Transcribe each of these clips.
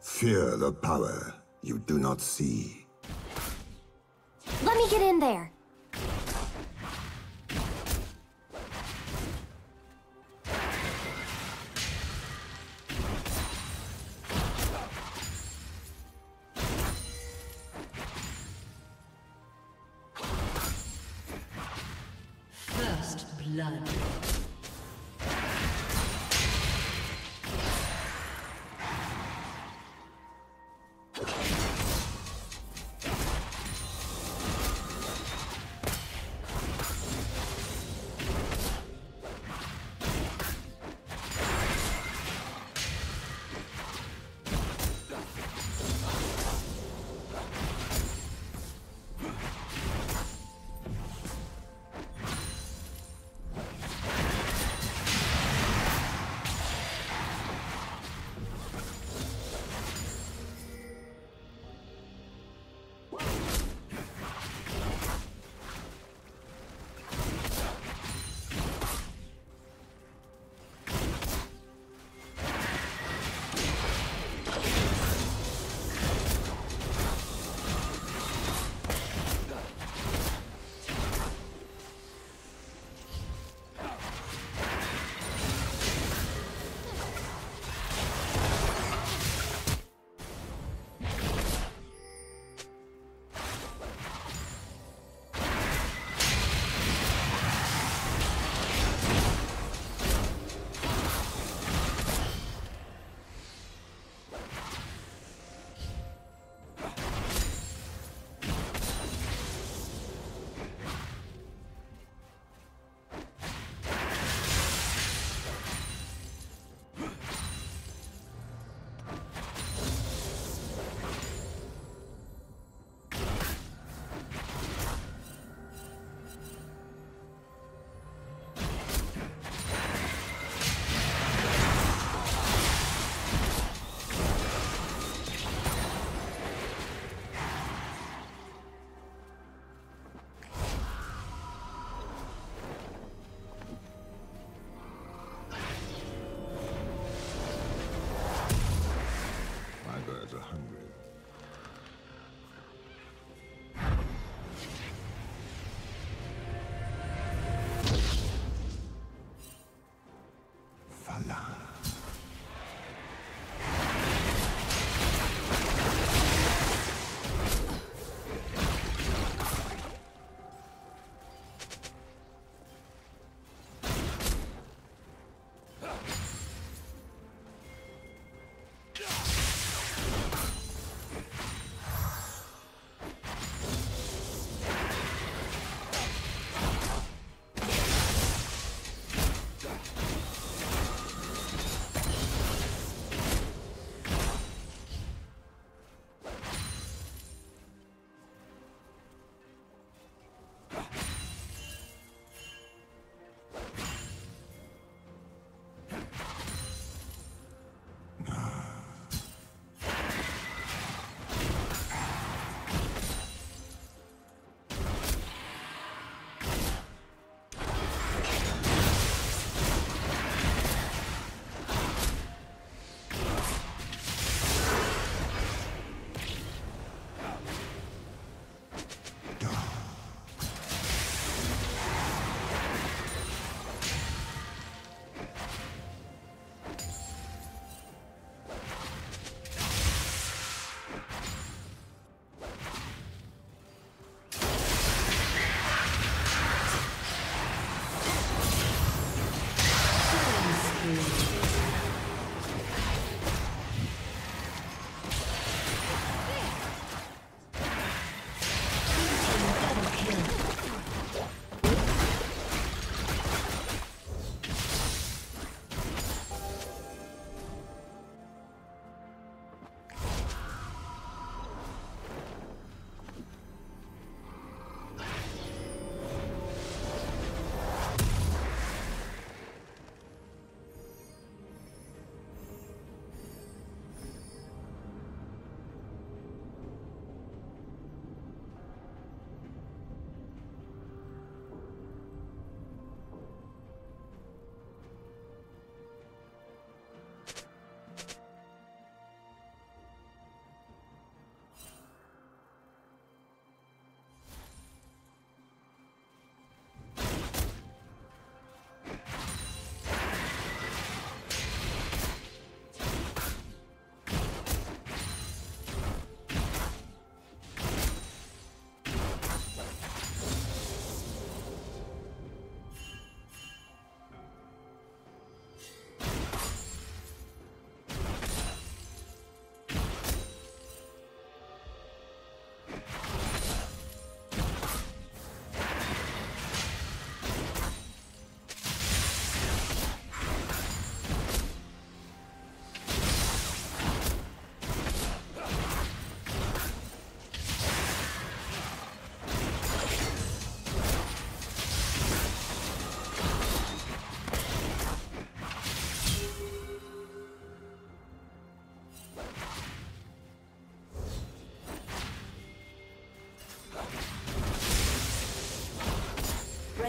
Fear the power you do not see. Let me get in there. First blood.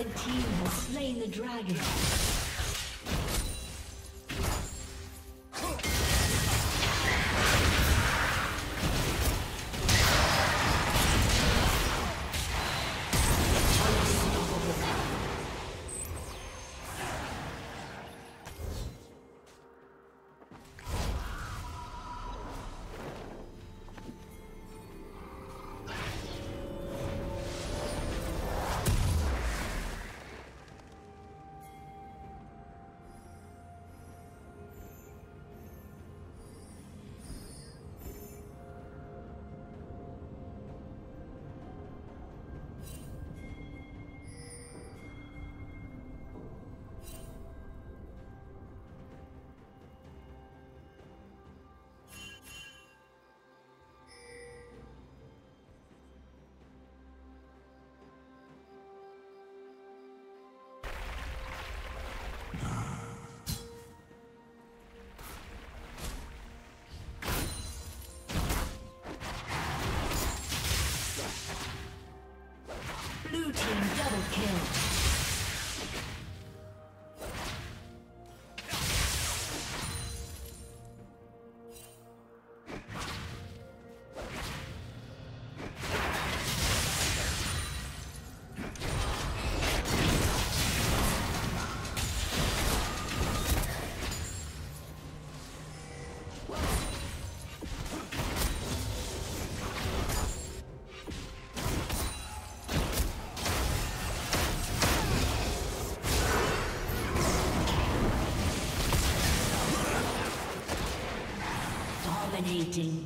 Red team has slain the dragon. Blue team double kill. Dominating.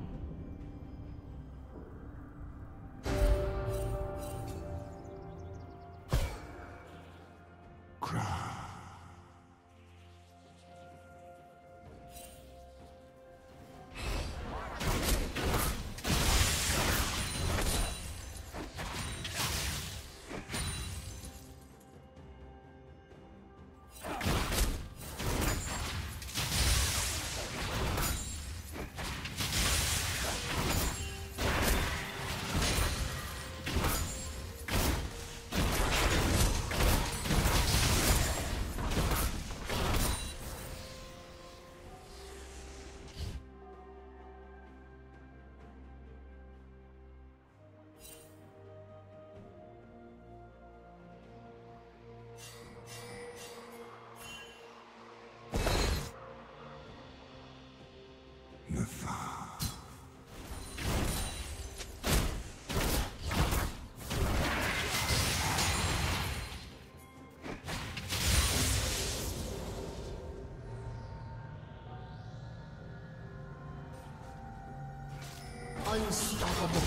Unstoppable.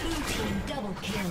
Blue team double kill.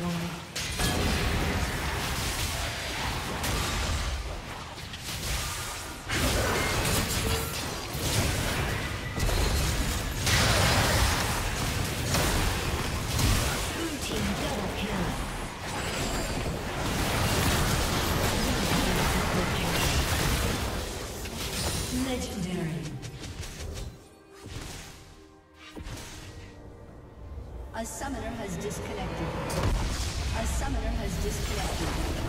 destroyed. A summoner has disconnected.